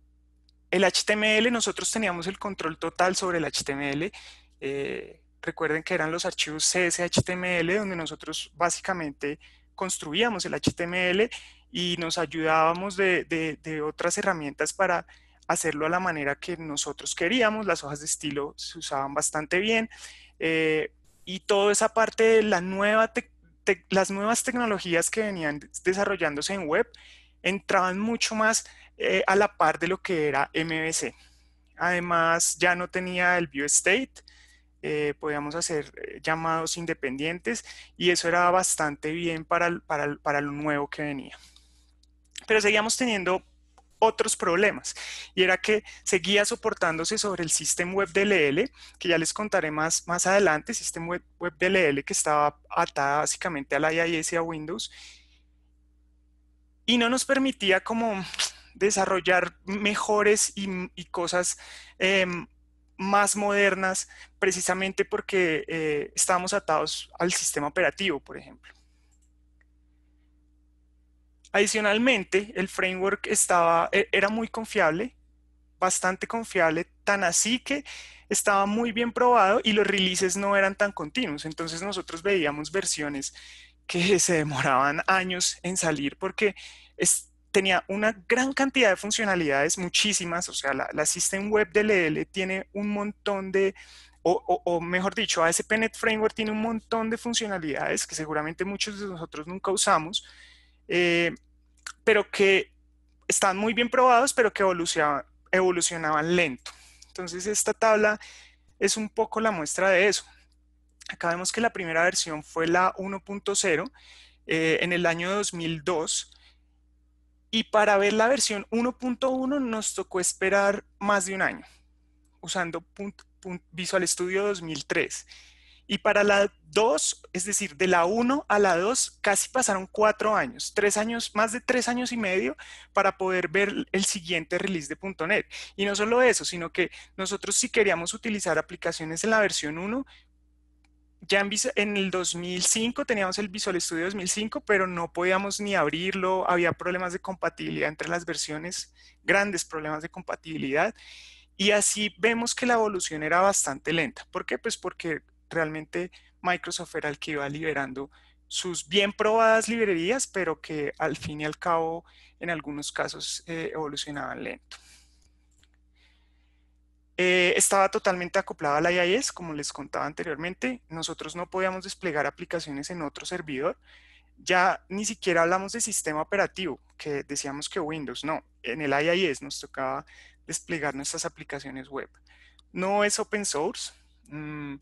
el H T M L, nosotros teníamos el control total sobre el H T M L. Eh, recuerden que eran los archivos C S H T M L, donde nosotros básicamente construíamos el H T M L y nos ayudábamos de, de, de otras herramientas para hacerlo a la manera que nosotros queríamos. Las hojas de estilo se usaban bastante bien, eh, y toda esa parte de la nueva te te las nuevas tecnologías que venían desarrollándose en web entraban mucho más eh, a la par de lo que era M V C. Además, ya no tenía el ViewState, eh, podíamos hacer llamados independientes y eso era bastante bien para, para, para lo nuevo que venía. Pero seguíamos teniendo otros problemas, y era que seguía soportándose sobre el System.Web D L L, que ya les contaré más, más adelante, System.Web D L L que estaba atada básicamente a la I I S y a Windows, y no nos permitía como desarrollar mejores y, y cosas eh, más modernas, precisamente porque eh, estábamos atados al sistema operativo, por ejemplo. Adicionalmente, el framework estaba, era muy confiable, bastante confiable, tan así que estaba muy bien probado y los releases no eran tan continuos. Entonces nosotros veíamos versiones que se demoraban años en salir porque es, tenía una gran cantidad de funcionalidades, muchísimas. O sea, la, la System.Web D L L tiene un montón de... O, o, o mejor dicho, A S P punto NET Framework tiene un montón de funcionalidades que seguramente muchos de nosotros nunca usamos, Eh, pero que están muy bien probados, pero que evolucionaban, evolucionaban lento. Entonces esta tabla es un poco la muestra de eso. Acá vemos que la primera versión fue la uno punto cero eh, en el año dos mil dos, y para ver la versión uno punto uno nos tocó esperar más de un año usando punto, punto, Visual Studio dos mil tres. Y para la dos, es decir, de la uno a la dos, casi pasaron cuatro años, tres años, más de tres años y medio para poder ver el siguiente release de .NET. Y no solo eso, sino que nosotros si queríamos utilizar aplicaciones en la versión uno, ya en, en el dos mil cinco teníamos el Visual Studio dos mil cinco, pero no podíamos ni abrirlo, había problemas de compatibilidad entre las versiones, grandes problemas de compatibilidad. Y así vemos que la evolución era bastante lenta. ¿Por qué? Pues porque realmente Microsoft era el que iba liberando sus bien probadas librerías, pero que al fin y al cabo en algunos casos eh, evolucionaban lento. Eh, estaba totalmente acoplada a la I I S, como les contaba anteriormente. Nosotros no podíamos desplegar aplicaciones en otro servidor. Ya ni siquiera hablamos de sistema operativo, que decíamos que Windows, no. En el I I S nos tocaba desplegar nuestras aplicaciones web. No es open source. Mm.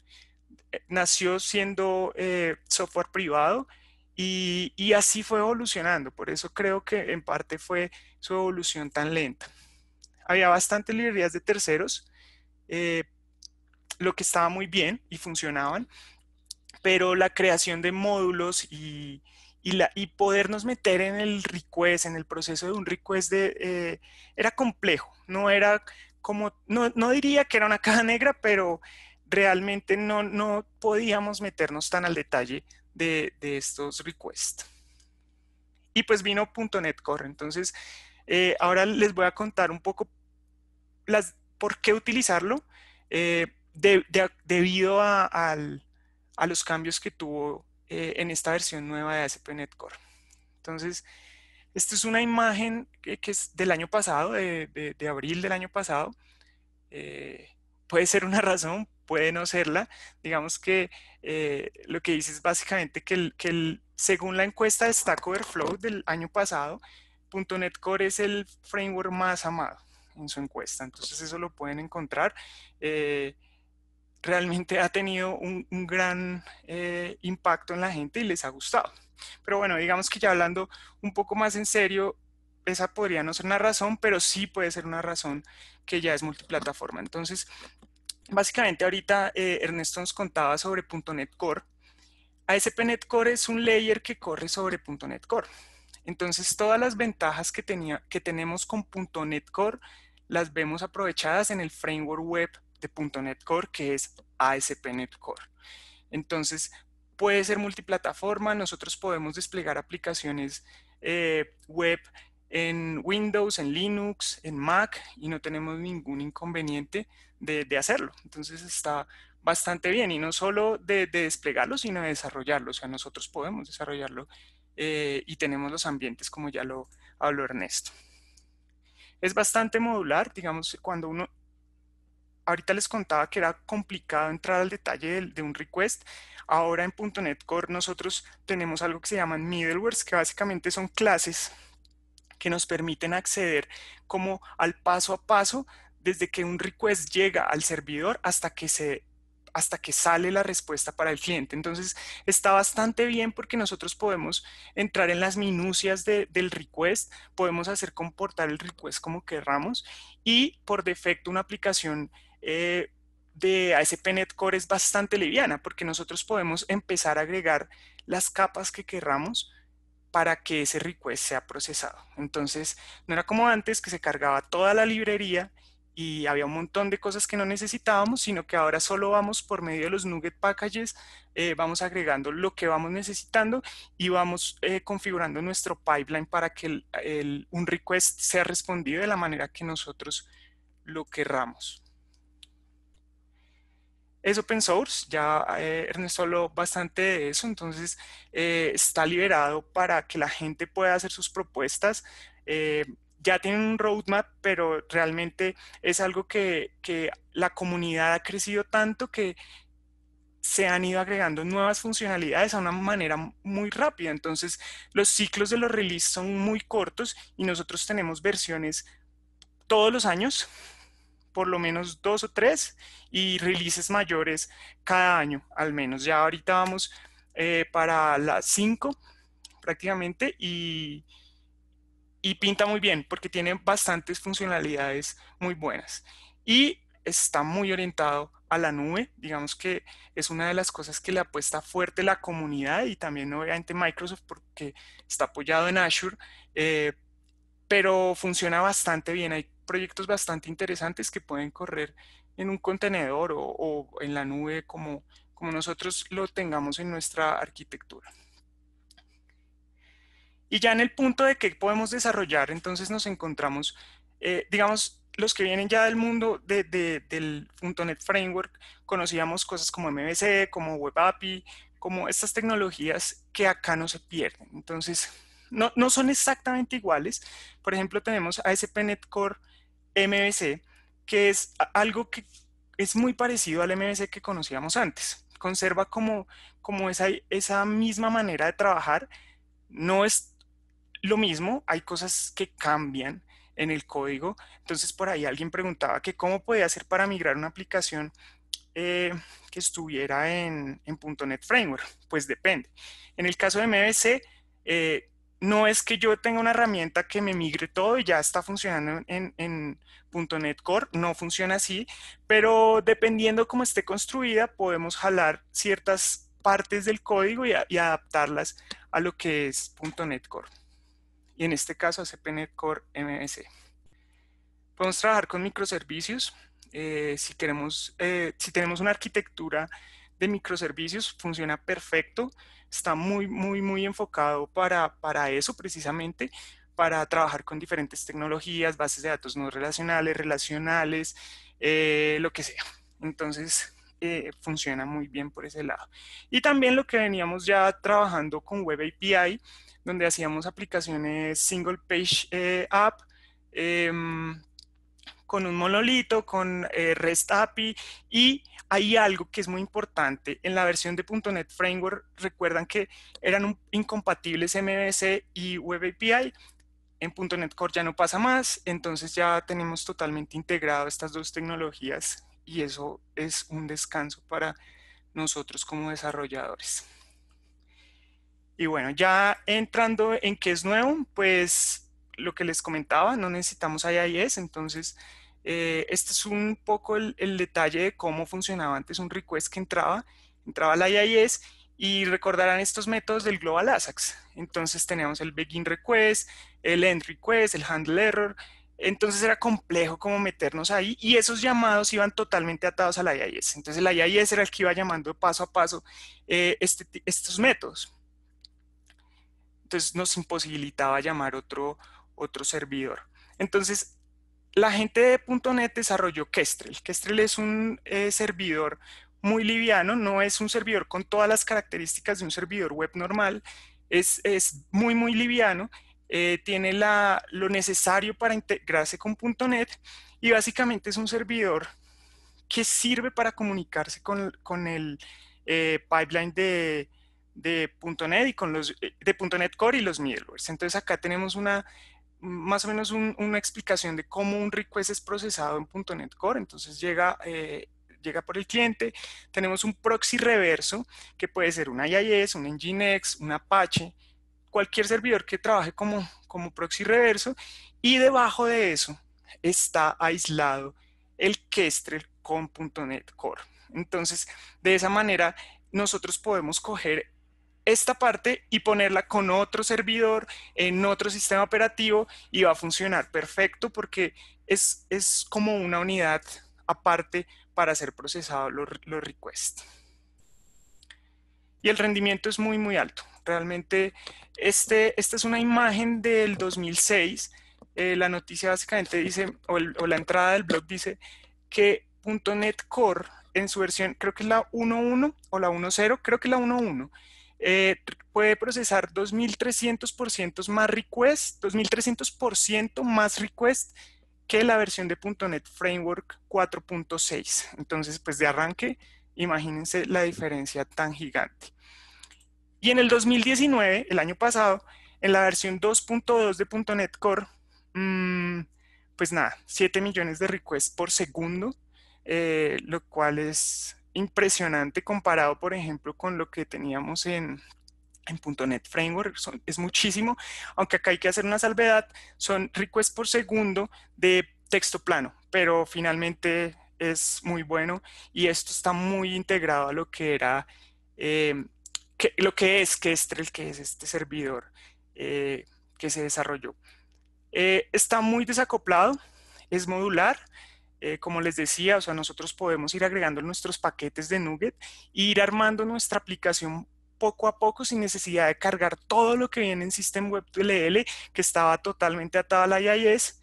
Nació siendo eh, software privado y, y así fue evolucionando. Por eso creo que en parte fue su evolución tan lenta. Había bastantes librerías de terceros, eh, lo que estaba muy bien y funcionaban, pero la creación de módulos y, y, la, y podernos meter en el request, en el proceso de un request, de, eh, era complejo. No era como, no, no diría que era una caja negra, pero realmente no, no podíamos meternos tan al detalle de, de estos requests. Y pues vino .NET Core. Entonces eh, ahora les voy a contar un poco las, por qué utilizarlo eh, de, de, debido a, al, a los cambios que tuvo eh, en esta versión nueva de A S P punto NET Core. Entonces esta es una imagen que, que es del año pasado, de, de, de abril del año pasado. Eh, puede ser una razón, puede no serla. Digamos que eh, lo que dice es básicamente que, el, que el, según la encuesta de Stack Overflow del año pasado, .NET Core es el framework más amado. en su encuesta. Entonces eso lo pueden encontrar. Eh, realmente ha tenido un, un gran eh, impacto en la gente y les ha gustado. Pero bueno, digamos que ya hablando un poco más en serio, esa podría no ser una razón, pero sí puede ser una razón que ya es multiplataforma. Entonces, básicamente ahorita eh, Ernesto nos contaba sobre punto net Core. A S P punto net Core es un layer que corre sobre punto net Core. Entonces, todas las ventajas que, tenía, que tenemos con punto net Core las vemos aprovechadas en el framework web de punto net Core, que es A S P punto net Core. Entonces, puede ser multiplataforma. Nosotros podemos desplegar aplicaciones eh, web en Windows, en Linux, en Mac, y no tenemos ningún inconveniente de, de hacerlo. Entonces está bastante bien, y no solo de, de desplegarlo, sino de desarrollarlo. O sea, nosotros podemos desarrollarlo eh, y tenemos los ambientes, como ya lo habló Ernesto. Es bastante modular, digamos, cuando uno... Ahorita les contaba que era complicado entrar al detalle de, de un request. Ahora en punto net Core nosotros tenemos algo que se llaman middlewares, que básicamente son clases que nos permiten acceder como al paso a paso desde que un request llega al servidor hasta que, se, hasta que sale la respuesta para el cliente. Entonces está bastante bien porque nosotros podemos entrar en las minucias de, del request, podemos hacer comportar el request como querramos, y por defecto una aplicación eh, de A S P punto net Core es bastante liviana porque nosotros podemos empezar a agregar las capas que querramos para que ese request sea procesado. Entonces, no era como antes que se cargaba toda la librería y había un montón de cosas que no necesitábamos, sino que ahora solo vamos por medio de los NuGet packages, eh, vamos agregando lo que vamos necesitando y vamos eh, configurando nuestro pipeline para que el, el, un request sea respondido de la manera que nosotros lo querramos. Es open source, ya eh, Ernesto habló bastante de eso, entonces eh, está liberado para que la gente pueda hacer sus propuestas. Eh, ya tienen un roadmap, pero realmente es algo que, que la comunidad ha crecido tanto que se han ido agregando nuevas funcionalidades a una manera muy rápida. Entonces los ciclos de los releases son muy cortos y nosotros tenemos versiones todos los años, por lo menos dos o tres, y releases mayores cada año al menos. Ya ahorita vamos eh, para las cinco prácticamente, y, y pinta muy bien porque tiene bastantes funcionalidades muy buenas y está muy orientado a la nube. Digamos que es una de las cosas que le apuesta fuerte la comunidad y también obviamente Microsoft, porque está apoyado en Azure, eh, pero funciona bastante bien. Hay proyectos bastante interesantes que pueden correr en un contenedor o, o en la nube como, como nosotros lo tengamos en nuestra arquitectura. Y ya en el punto de qué podemos desarrollar, entonces nos encontramos, eh, digamos, los que vienen ya del mundo de, de, del punto net Framework, conocíamos cosas como M V C, como Web A P I, como estas tecnologías que acá no se pierden. Entonces, no, no son exactamente iguales. Por ejemplo, tenemos A S P punto net Core M V C, que es algo que es muy parecido al M V C que conocíamos antes. Conserva como, como esa, esa misma manera de trabajar. No es lo mismo, hay cosas que cambian en el código. Entonces, por ahí alguien preguntaba que cómo podía hacer para migrar una aplicación eh, que estuviera en, en punto net Framework. Pues depende. En el caso de M V C, eh, no es que yo tenga una herramienta que me migre todo y ya está funcionando en, en punto net Core, no funciona así, pero dependiendo cómo esté construida, podemos jalar ciertas partes del código y, a, y adaptarlas a lo que es punto net Core. Y en este caso, A S P punto net Core M V C. Podemos trabajar con microservicios. Eh, si, queremos, eh, si tenemos una arquitectura de microservicios, funciona perfecto. Está muy, muy, muy enfocado para, para eso, precisamente, para trabajar con diferentes tecnologías, bases de datos no relacionales, relacionales, eh, lo que sea. Entonces, eh, funciona muy bien por ese lado. Y también lo que veníamos ya trabajando con Web A P I, donde hacíamos aplicaciones single page eh, app, eh, con un monolito, con eh, REST A P I, y hay algo que es muy importante. En la versión de punto net Framework, recuerdan que eran un, incompatibles M V C y Web A P I. En punto net Core ya no pasa más, entonces ya tenemos totalmente integrado estas dos tecnologías y eso es un descanso para nosotros como desarrolladores. Y bueno, ya entrando en qué es nuevo, pues lo que les comentaba, no necesitamos I I S, entonces eh, este es un poco el, el detalle de cómo funcionaba antes un request que entraba, entraba al I I S y recordarán estos métodos del Global A S A Cs. Entonces teníamos el Begin Request, el End Request, el Handle Error, entonces era complejo como meternos ahí y esos llamados iban totalmente atados al I I S. Entonces el I I S era el que iba llamando paso a paso eh, este, estos métodos. Entonces nos imposibilitaba llamar otro, otro servidor. Entonces la gente de .net desarrolló Kestrel. Kestrel es un eh, servidor muy liviano, no es un servidor con todas las características de un servidor web normal, es, es muy muy liviano, eh, tiene la, lo necesario para integrarse con punto net y básicamente es un servidor que sirve para comunicarse con, con el eh, pipeline de, de punto net y con los de .net Core y los middlewares. Entonces acá tenemos una más o menos un, una explicación de cómo un request es procesado en punto net Core. Entonces llega eh, llega por el cliente, tenemos un proxy reverso que puede ser un I I S, un Nginx, un Apache, cualquier servidor que trabaje como, como proxy reverso, y debajo de eso está aislado el Kestrel con punto net Core. Entonces de esa manera nosotros podemos coger esta parte y ponerla con otro servidor en otro sistema operativo y va a funcionar perfecto porque es, es como una unidad aparte para ser procesados los, los requests. Y el rendimiento es muy muy alto. Realmente este, esta es una imagen del dos mil seis. Eh, la noticia básicamente dice, o, el, o la entrada del blog dice que punto net Core en su versión, creo que es la uno punto uno o la uno punto cero, creo que es la uno punto uno, eh, puede procesar dos mil trescientos por ciento más requests, dos mil trescientos por ciento más requests que la versión de punto net Framework cuatro punto seis. Entonces, pues de arranque, imagínense la diferencia tan gigante. Y en el dos mil diecinueve, el año pasado, en la versión dos punto dos de punto net Core, mmm, pues nada, siete millones de requests por segundo, eh, lo cual es impresionante comparado, por ejemplo, con lo que teníamos en... en .NET Framework, son, es muchísimo, aunque acá hay que hacer una salvedad, son requests por segundo de texto plano, pero finalmente es muy bueno y esto está muy integrado a lo que era, eh, que, lo que es Kestrel, que es este servidor eh, que se desarrolló. Eh, está muy desacoplado, es modular, eh, como les decía, o sea, nosotros podemos ir agregando nuestros paquetes de NuGet e ir armando nuestra aplicación poco a poco sin necesidad de cargar todo lo que viene en System.Web L L que estaba totalmente atado a la I I S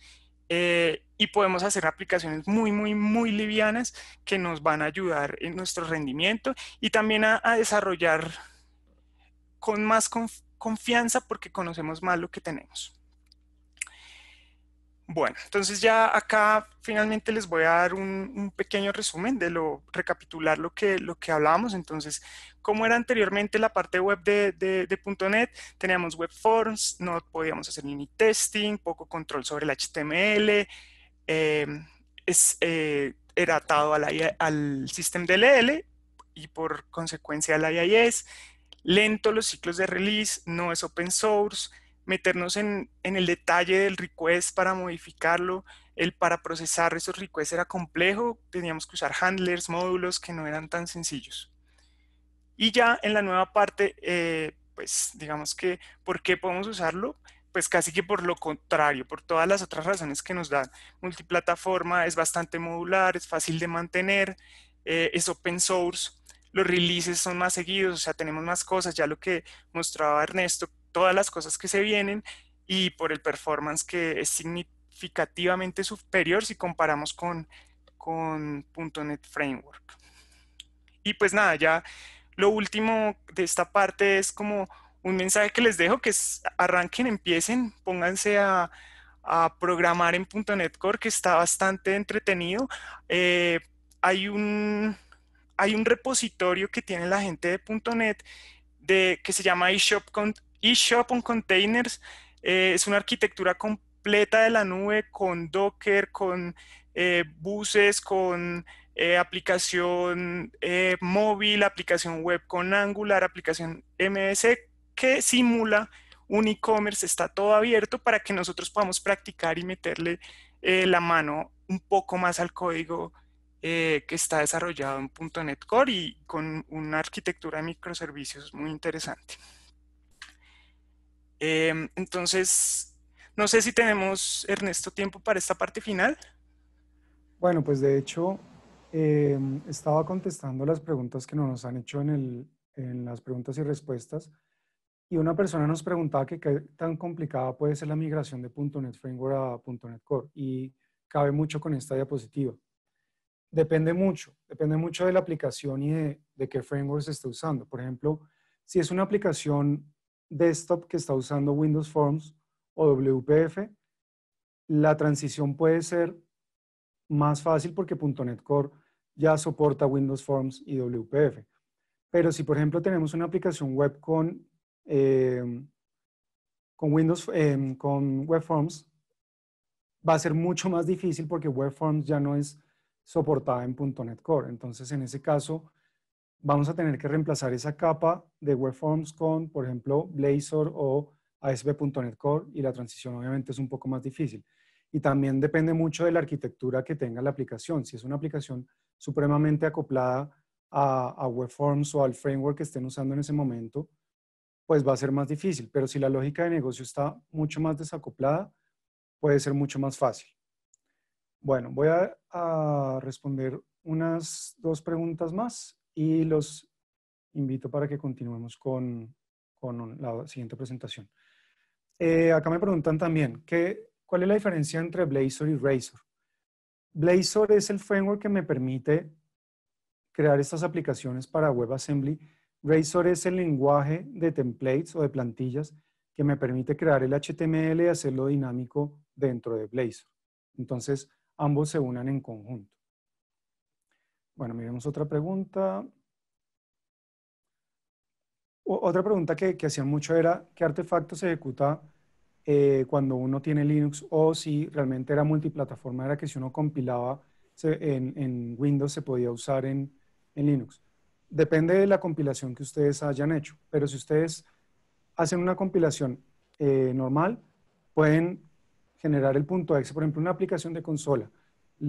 eh, y podemos hacer aplicaciones muy muy muy livianas que nos van a ayudar en nuestro rendimiento y también a, a desarrollar con más conf confianza porque conocemos más lo que tenemos. Bueno, entonces ya acá finalmente les voy a dar un, un pequeño resumen de lo, recapitular lo que, lo que hablábamos. Entonces, como era anteriormente la parte web de, de, de .net, teníamos web forms, no podíamos hacer unit testing, poco control sobre el H T M L, eh, es, eh, era atado a la, al System D L L y por consecuencia al I I S, lento los ciclos de release, no es open source, meternos en, en el detalle del request para modificarlo, el para procesar esos requests era complejo, teníamos que usar handlers, módulos que no eran tan sencillos. Y ya en la nueva parte, eh, pues digamos que, ¿por qué podemos usarlo? Pues casi que por lo contrario, por todas las otras razones que nos dan. Multiplataforma, es bastante modular, es fácil de mantener, eh, es open source, los releases son más seguidos, o sea, tenemos más cosas, ya lo que mostraba Ernesto, todas las cosas que se vienen y por el performance que es significativamente superior si comparamos con, con punto net Framework. Y pues nada, ya lo último de esta parte es como un mensaje que les dejo, que es arranquen, empiecen, pónganse a, a programar en punto net Core, que está bastante entretenido. Eh, hay, un, hay un repositorio que tiene la gente de punto net de, que se llama eShop Con eShop on Containers, Eh, es una arquitectura completa de la nube con Docker, con eh, buses, con eh, aplicación eh, móvil, aplicación web con Angular, aplicación M S que simula un e-commerce. Está todo abierto para que nosotros podamos practicar y meterle eh, la mano un poco más al código eh, que está desarrollado en punto net core y con una arquitectura de microservicios muy interesante. Eh, entonces, no sé si tenemos, Ernesto, tiempo para esta parte final. Bueno, pues de hecho, eh, estaba contestando las preguntas que nos han hecho en, el, en las preguntas y respuestas. Y una persona nos preguntaba que qué tan complicada puede ser la migración de punto net framework a punto net core. Y cabe mucho con esta diapositiva. Depende mucho. Depende mucho de la aplicación y de, de qué framework se está usando. Por ejemplo, si es una aplicación desktop que está usando Windows Forms o W P F, la transición puede ser más fácil porque punto net core ya soporta Windows Forms y W P F. Pero si, por ejemplo, tenemos una aplicación web con Eh, con Windows, eh, con WebForms va a ser mucho más difícil porque WebForms ya no es soportada en punto net core. Entonces, en ese caso, vamos a tener que reemplazar esa capa de WebForms con, por ejemplo, Blazor o A S P punto net core y la transición obviamente es un poco más difícil. Y también depende mucho de la arquitectura que tenga la aplicación. Si es una aplicación supremamente acoplada a, a WebForms o al framework que estén usando en ese momento, pues va a ser más difícil. Pero si la lógica de negocio está mucho más desacoplada, puede ser mucho más fácil. Bueno, voy a, a responder unas dos preguntas más y los invito para que continuemos con, con la siguiente presentación. Eh, acá me preguntan también, ¿qué, ¿cuál es la diferencia entre Blazor y Razor? Blazor es el framework que me permite crear estas aplicaciones para WebAssembly. Razor es el lenguaje de templates o de plantillas que me permite crear el H T M L y hacerlo dinámico dentro de Blazor. Entonces, ambos se unan en conjunto. Bueno, miremos otra pregunta. O, otra pregunta que, que hacían mucho era, ¿qué artefacto se ejecuta eh, cuando uno tiene Linux? O si realmente era multiplataforma, era que si uno compilaba se, en, en Windows se podía usar en, en Linux. Depende de la compilación que ustedes hayan hecho, pero si ustedes hacen una compilación eh, normal, pueden generar el punto .exe, por ejemplo, una aplicación de consola,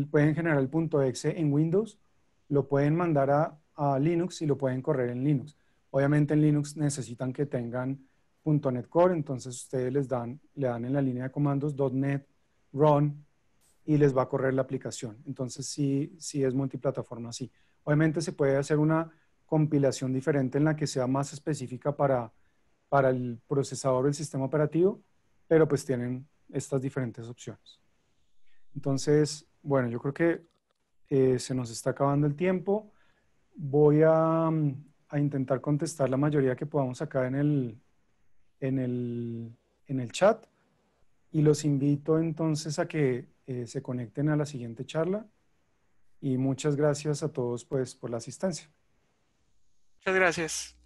pueden generar el punto .exe en Windows, lo pueden mandar a, a Linux y lo pueden correr en Linux. Obviamente en Linux necesitan que tengan punto net core, entonces ustedes les dan, le dan en la línea de comandos .net, run, y les va a correr la aplicación. Entonces sí, sí es multiplataforma, sí. Obviamente se puede hacer una compilación diferente en la que sea más específica para, para el procesador o el sistema operativo, pero pues tienen estas diferentes opciones. Entonces, bueno, yo creo que eh, se nos está acabando el tiempo. Voy a, a intentar contestar la mayoría que podamos acá en el, en el, en el chat y los invito entonces a que eh, se conecten a la siguiente charla. Y muchas gracias a todos pues, por la asistencia. Muchas gracias.